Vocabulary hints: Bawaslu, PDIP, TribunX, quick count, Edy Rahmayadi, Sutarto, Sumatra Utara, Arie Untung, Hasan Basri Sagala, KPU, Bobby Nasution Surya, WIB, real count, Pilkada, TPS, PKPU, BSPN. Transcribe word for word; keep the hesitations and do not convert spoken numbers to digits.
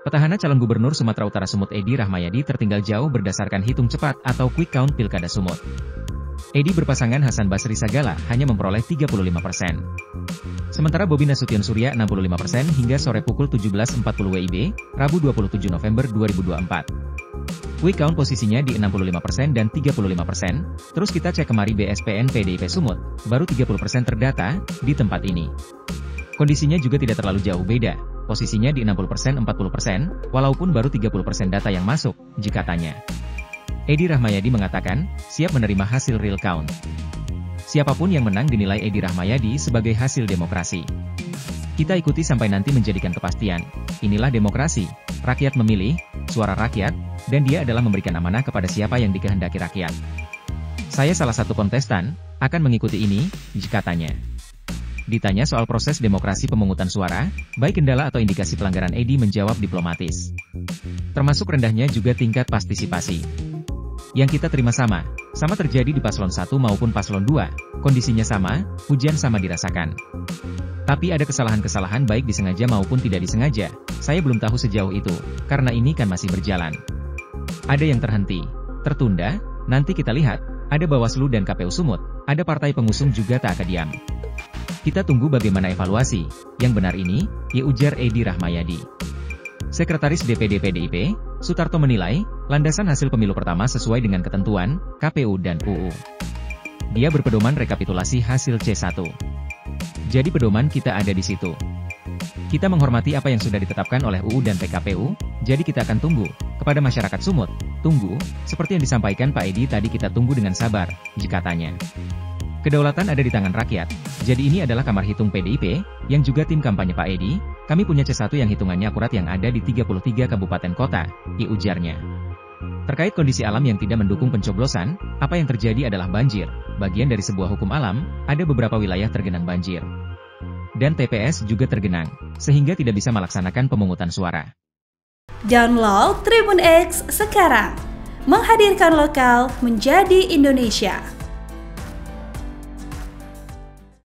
Petahana calon gubernur Sumatera Utara Sumut Edy Rahmayadi tertinggal jauh berdasarkan hitung cepat atau quick count Pilkada Sumut. Edy berpasangan Hasan Basri Sagala hanya memperoleh tiga puluh lima persen. Sementara Bobby Nasution Surya enam puluh lima persen hingga sore pukul tujuh belas empat puluh W I B, Rabu dua puluh tujuh November dua ribu dua puluh empat. Quick count posisinya di enam puluh lima persen dan tiga puluh lima persen, terus kita cek kemari B S P N P D I P Sumut, baru tiga puluh persen terdata di tempat ini. Kondisinya juga tidak terlalu jauh beda. Posisinya di enam puluh persen, empat puluh persen, walaupun baru tiga puluh persen data yang masuk, jika tanya. Edy Rahmayadi mengatakan, siap menerima hasil real count. Siapapun yang menang dinilai Edy Rahmayadi sebagai hasil demokrasi. Kita ikuti sampai nanti menjadikan kepastian. Inilah demokrasi, rakyat memilih, suara rakyat, dan dia adalah memberikan amanah kepada siapa yang dikehendaki rakyat. Saya salah satu kontestan, akan mengikuti ini, jika tanya. Ditanya soal proses demokrasi pemungutan suara, baik kendala atau indikasi pelanggaran Edy menjawab diplomatis. Termasuk rendahnya juga tingkat partisipasi. Yang kita terima sama, sama terjadi di paslon satu maupun paslon dua, kondisinya sama, hujan sama dirasakan. Tapi ada kesalahan-kesalahan baik disengaja maupun tidak disengaja, saya belum tahu sejauh itu, karena ini kan masih berjalan. Ada yang terhenti, tertunda, nanti kita lihat, ada Bawaslu dan K P U Sumut, ada partai pengusung juga tak akan diam. Kita tunggu bagaimana evaluasi, yang benar ini, ya ujar Edy Rahmayadi. Sekretaris D P D P D I P, Sutarto menilai, landasan hasil pemilu pertama sesuai dengan ketentuan, K P U dan U U. Dia berpedoman rekapitulasi hasil C satu. Jadi pedoman kita ada di situ. Kita menghormati apa yang sudah ditetapkan oleh U U dan P K P U, jadi kita akan tunggu, kepada masyarakat Sumut, tunggu, seperti yang disampaikan Pak Edy tadi kita tunggu dengan sabar, jika tanya. Kedaulatan ada di tangan rakyat, jadi ini adalah kamar hitung P D I P, yang juga tim kampanye Pak Edy, kami punya C satu yang hitungannya akurat yang ada di tiga puluh tiga kabupaten kota, I ujarnya. Terkait kondisi alam yang tidak mendukung pencoblosan, apa yang terjadi adalah banjir, bagian dari sebuah hukum alam, ada beberapa wilayah tergenang banjir. Dan T P S juga tergenang, sehingga tidak bisa melaksanakan pemungutan suara. Download TribunX sekarang, menghadirkan lokal menjadi Indonesia.